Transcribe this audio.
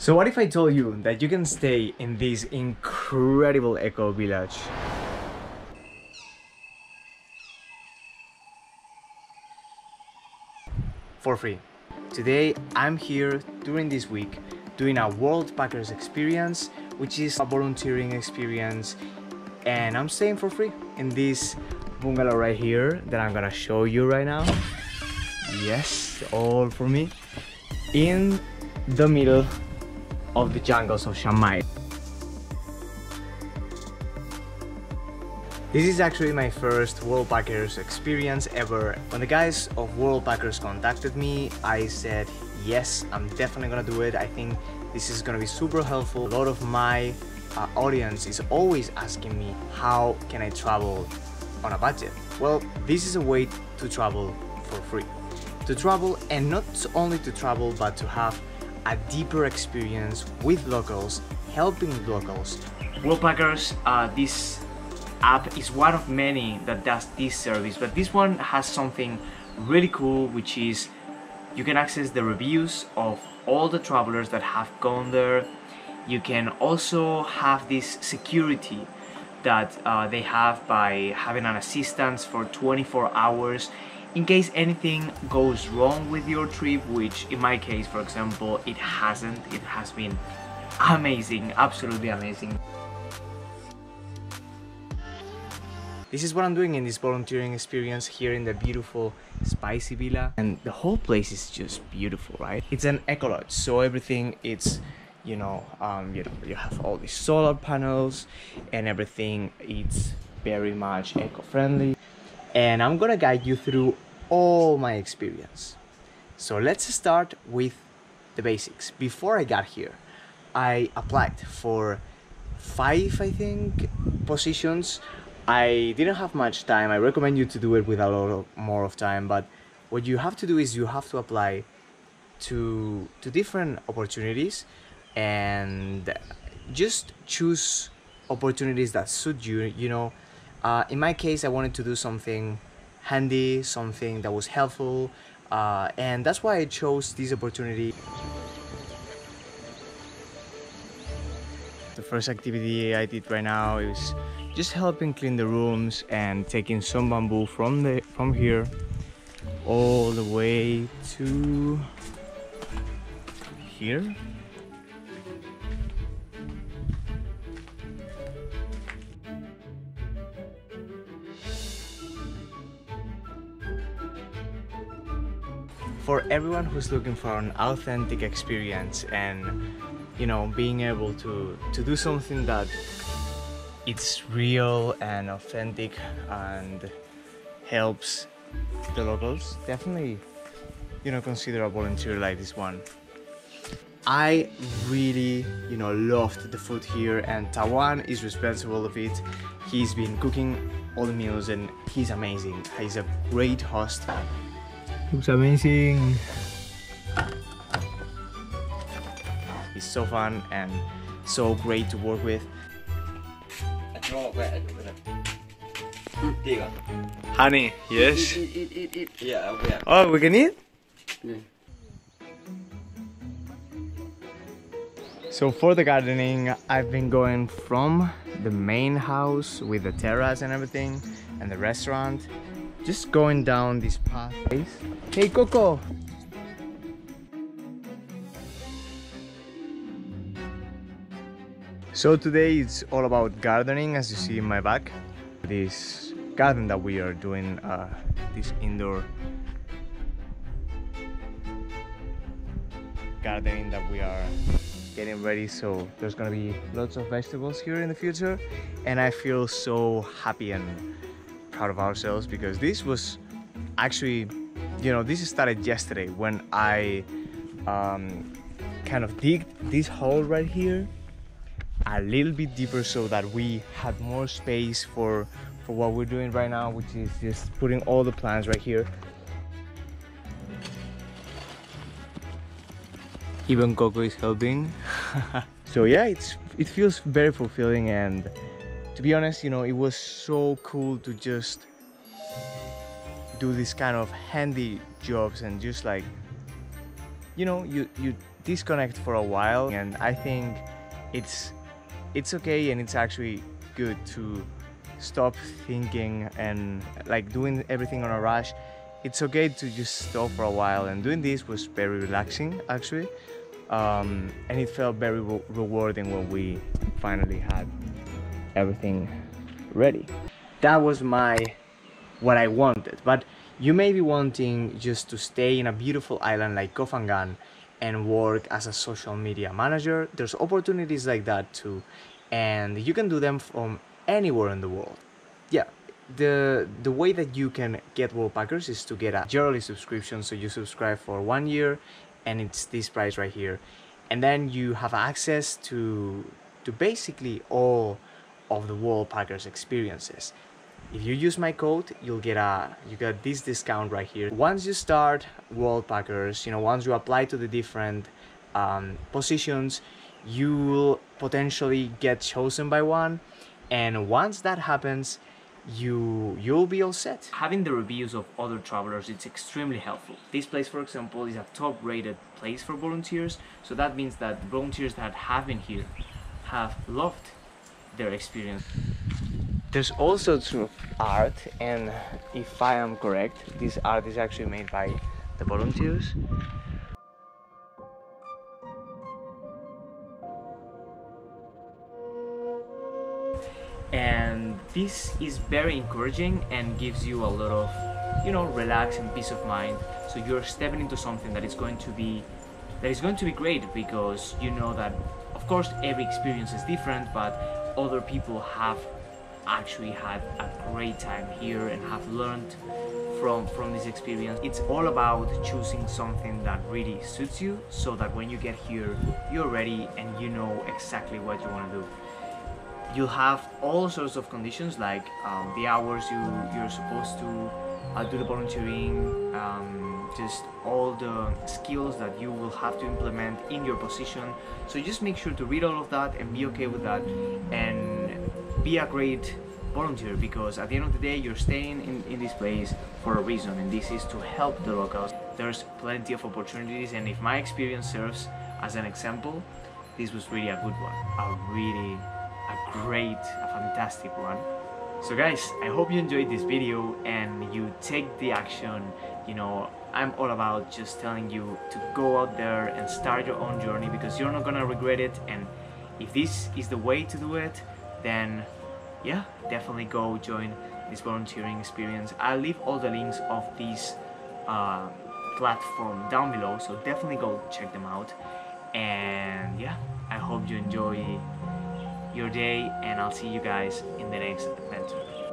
So what if I told you that you can stay in this incredible eco village? For free. Today I'm here during this week doing a Worldpackers experience, which is a volunteering experience, and I'm staying for free in this bungalow right here that I'm gonna show you right now. Yes, all for me. In the middle of the jungles of Chiang Mai. This is actually my first Worldpackers experience ever. When the guys of Worldpackers contacted me, I said yes, I'm definitely gonna do it. I think this is gonna be super helpful. A lot of my audience is always asking me, how can I travel on a budget? Well, this is a way to travel for free. To travel, and not only to travel, but to have a deeper experience with locals, helping locals. Worldpackers, this app is one of many that does this service, but this one has something really cool, which is you can access the reviews of all the travelers that have gone there. You can also have this security that they have by having an assistance for 24 hours in case anything goes wrong with your trip, which in my case, for example, it hasn't. It has been amazing, absolutely amazing. This is what I'm doing in this volunteering experience here in the beautiful Spicy Villa. And the whole place is just beautiful, right? It's an eco-lodge, so everything it's, you have all these solar panels and everything. It's very much eco-friendly. And I'm gonna guide you through all my experience. So let's start with the basics. Before I got here, I applied for 5, I think, positions. I didn't have much time. I recommend you to do it with a lot more of time, but what you have to do is you have to apply to different opportunities and just choose opportunities that suit you, in my case, I wanted to do something handy, something that was helpful, and that's why I chose this opportunity. The first activity I did right now is just helping clean the rooms and taking some bamboo from here all the way to here. For everyone who's looking for an authentic experience and, being able to do something that it's real and authentic and helps the locals, definitely, consider a volunteer like this one. I really, loved the food here, and Tawan is responsible of it. He's been cooking all the meals and he's amazing. He's a great host. Looks amazing. It's so fun and so great to work with. Honey, yes. Eat. Yeah, okay. Oh, we can eat? Yeah. So for the gardening, I've been going from the main house with the terrace and everything and the restaurant, just going down this path. Hey, Coco! So today it's all about gardening, as you see in my back. This garden that we are doing, this indoor gardening that we are getting ready. So there's gonna be lots of vegetables here in the future. And I feel so happy and proud of ourselves, because this was actually, this started yesterday when I kind of digged this hole right here a little bit deeper so that we had more space for what we're doing right now, which is just putting all the plants right here. Even Coco is helping. So yeah, it feels very fulfilling, and to be honest, it was so cool to just do this kind of handy jobs and just like, you disconnect for a while, and I think it's okay, and it's actually good to stop thinking and like doing everything on a rush. It's okay to just stop for a while, and doing this was very relaxing actually, and it felt very rewarding when we finally had everything ready. That was what I wanted, but you may be wanting just to stay in a beautiful island like Kofangan and work as a social media manager. There's opportunities like that too, and you can do them from anywhere in the world. Yeah, the way that you can get Worldpackers is to get a yearly subscription, so you subscribe for 1 year and it's this price right here, and then you have access to basically all of the Worldpackers experiences. If you use my code, you get this discount right here. Once you start Worldpackers, you know, once you apply to the different positions, you will potentially get chosen by one, and once that happens, you'll be all set. Having the reviews of other travelers, it's extremely helpful. This place, for example, is a top-rated place for volunteers, so that means that volunteers that have been here have loved their experience. There's all sorts of art, and if I am correct, this art is actually made by the volunteers. And this is very encouraging and gives you a lot of, you know, relax and peace of mind. So you're stepping into something that is going to be great, because you know that, of course, every experience is different, but other people have actually had a great time here and have learned from this experience. It's all about choosing something that really suits you, so that when you get here, you're ready and you know exactly what you want to do. You'll have all sorts of conditions, like the hours you're supposed to do the volunteering, just all the skills that you will have to implement in your position. So just make sure to read all of that and be okay with that, and be a great volunteer, because at the end of the day, you're staying in this place for a reason, and this is to help the locals. There's plenty of opportunities, and if my experience serves as an example, this was really a good one, a fantastic one. So guys, I hope you enjoyed this video and you take the action. You know, I'm all about just telling you to go out there and start your own journey, because you're not gonna regret it, and if this is the way to do it, then yeah, definitely go join this volunteering experience. I'll leave all the links of this platform down below, so definitely go check them out. And yeah, I hope you enjoy your day, and I'll see you guys in the next adventure.